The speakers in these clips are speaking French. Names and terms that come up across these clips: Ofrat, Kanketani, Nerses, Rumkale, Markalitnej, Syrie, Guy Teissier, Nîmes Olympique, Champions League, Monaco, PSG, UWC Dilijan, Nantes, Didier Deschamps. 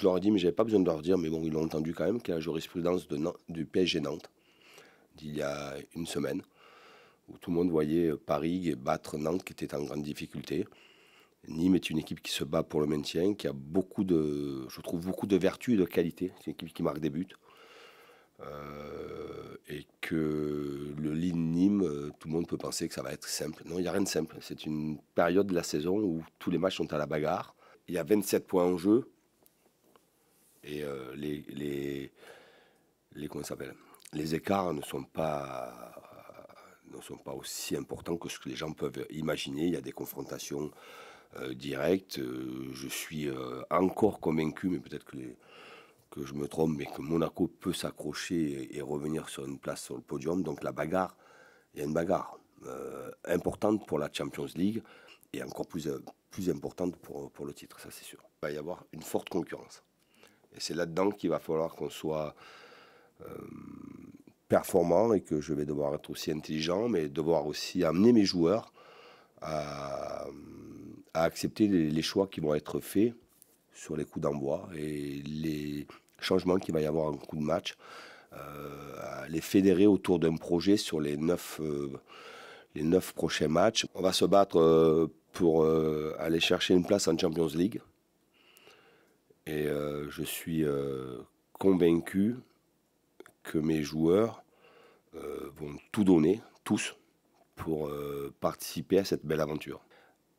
Je leur ai dit, mais je n'avais pas besoin de leur dire, mais bon, ils l'ont entendu quand même, qu'il y a la jurisprudence du PSG Nantes d'il y a une semaine, où tout le monde voyait Paris battre Nantes, qui était en grande difficulté. Nîmes est une équipe qui se bat pour le maintien, qui a beaucoup de, je trouve, beaucoup de vertus et de qualités. C'est une équipe qui marque des buts. Et que le lead Nîmes, tout le monde peut penser que ça va être simple. Non, il n'y a rien de simple. C'est une période de la saison où tous les matchs sont à la bagarre. Il y a 27 points en jeu. Et les écarts ne sont pas aussi importants que ce que les gens peuvent imaginer. Il y a des confrontations directes. Je suis encore convaincu, mais peut-être que je me trompe, mais que Monaco peut s'accrocher et revenir sur une place sur le podium. Donc la bagarre, il y a une bagarre importante pour la Champions League et encore plus importante pour le titre, ça c'est sûr. Il va y avoir une forte concurrence. Et c'est là-dedans qu'il va falloir qu'on soit performant et que je vais devoir être aussi intelligent, mais devoir aussi amener mes joueurs à accepter les choix qui vont être faits sur les coups d'envoi et les changements qu'il va y avoir en coup de match, à les fédérer autour d'un projet sur les 9 prochains matchs. On va se battre pour aller chercher une place en Champions League. Et je suis convaincu que mes joueurs vont tout donner, tous, pour participer à cette belle aventure.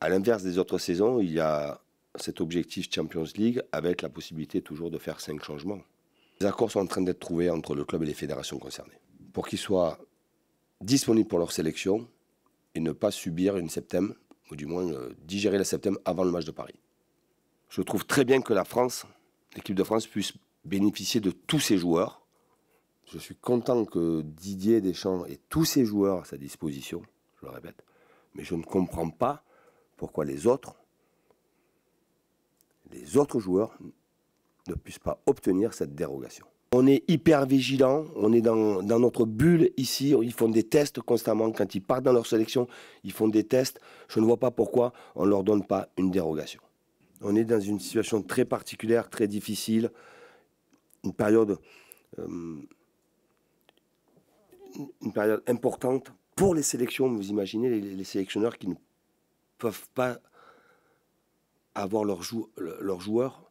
À l'inverse des autres saisons, il y a cet objectif Champions League avec la possibilité toujours de faire 5 changements. Les accords sont en train d'être trouvés entre le club et les fédérations concernées pour qu'ils soient disponibles pour leur sélection et ne pas subir une septème, ou du moins digérer la septème avant le match de Paris. Je trouve très bien que la France, l'équipe de France, puisse bénéficier de tous ses joueurs. Je suis content que Didier Deschamps ait tous ses joueurs à sa disposition, je le répète. Mais je ne comprends pas pourquoi les autres joueurs ne puissent pas obtenir cette dérogation. On est hyper vigilant, on est dans notre bulle ici. Ils font des tests constamment. Quand ils partent dans leur sélection, ils font des tests. Je ne vois pas pourquoi on ne leur donne pas une dérogation. On est dans une situation très particulière, très difficile, une période importante pour les sélections. Vous imaginez les sélectionneurs qui ne peuvent pas avoir leurs joueurs.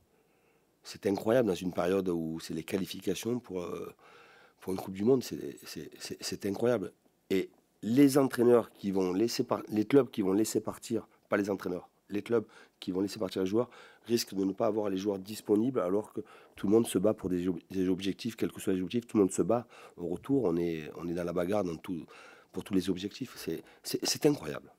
C'est incroyable dans une période où c'est les qualifications pour une Coupe du Monde. C'est incroyable. Et les entraîneurs qui vont laisser les clubs qui vont laisser partir, pas les entraîneurs, les clubs qui vont laisser partir les joueurs risquent de ne pas avoir les joueurs disponibles alors que tout le monde se bat pour des objectifs, quels que soient les objectifs, tout le monde se bat. Au retour, on est dans la bagarre pour tous les objectifs. C'est incroyable.